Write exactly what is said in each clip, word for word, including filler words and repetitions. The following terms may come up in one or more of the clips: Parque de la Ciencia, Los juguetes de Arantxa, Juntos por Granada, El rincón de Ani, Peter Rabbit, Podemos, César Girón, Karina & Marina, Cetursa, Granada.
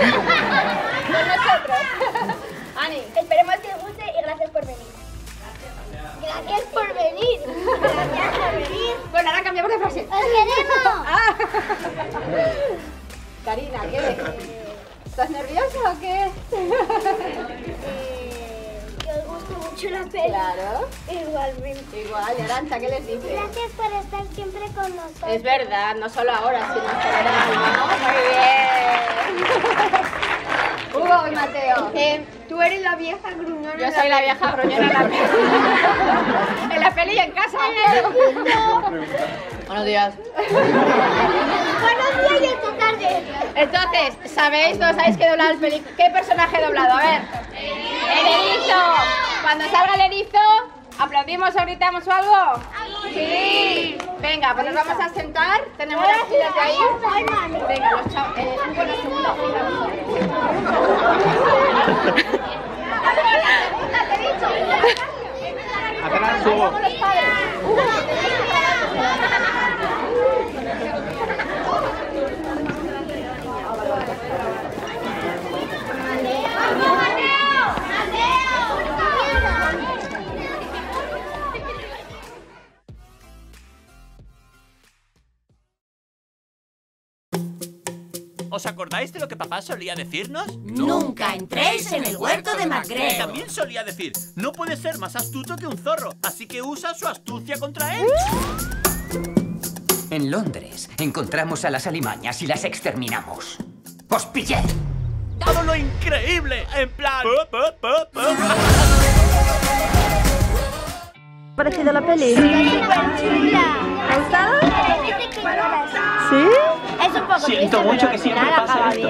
Con nosotros. Ani. Esperemos que os guste y gracias por venir. Gracias por venir. Gracias por venir. Bueno, ahora cambiamos de frase. ¡Os queremos! Ah. Karina, ¿qué? ¿Estás nerviosa o qué? La peli. Claro. Igualmente. Igual, y Arantxa, ¿qué les dices? Gracias por estar siempre con nosotros. Es verdad, no solo ahora, sino en general, ¿no? Muy bien. Hugo y Mateo. Eh, Tú eres la vieja gruñona. Yo soy la vieja gruñona en la peli. En la peli y en casa. Buenos días. Buenos días y esta tarde. Entonces, ¿sabéis? ¿No sabéis qué doblar el peli? ¿Qué personaje he doblado? A ver. El erizo. Cuando salga el erizo, ¿aplaudimos o gritamos o algo? ¡Sí! Venga, pues nos vamos a sentar. Tenemos las sillas ahí. Venga, los chavos. Eh, bueno, segundo. Apenas subo. ¿Os acordáis de lo que papá solía decirnos? Nunca entréis en el huerto de Macreo. También solía decir, no puede ser más astuto que un zorro, así que usa su astucia contra él. En Londres encontramos a las alimañas y las exterminamos. ¡Os pillé! ¡Todo lo increíble! En plan... ¡Pop, pop, pop, pop! ¿Ha parecido la peli? ¡Sí! ¿Te ha gustado? ¿Sí? Es un poco Siento triste, mucho pero que siempre pasa esto.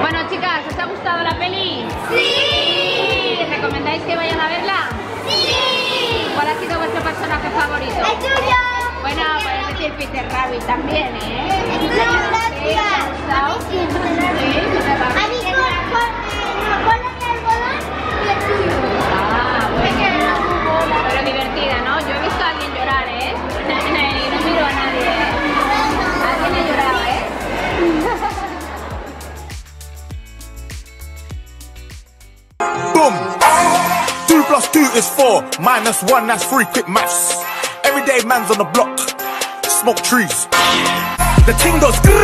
Bueno, chicas, ¿os ha gustado la peli? ¡Sí! ¿Recomendáis que vayan a verla? ¡Sí! ¿Cuál ha sido vuestro personaje favorito? ¡El tuyo! Bueno, podéis decir Peter Rabbit también, ¿eh? ¡El tuyo! ¡Gracias! ¿Te ha gustado? Sí, Peter Rabbit. A mí con el algodón y el tuyo. Ah, bueno. Pero divertida, ¿no? Yo he visto a alguien llorar, ¿eh? No a nadie, ¿eh? Alguien ha llorado, ¿eh? Boom! Two plus two is four, minus one, that's three, quick maths. Everyday man's on the block, smoke trees. The ting goes good.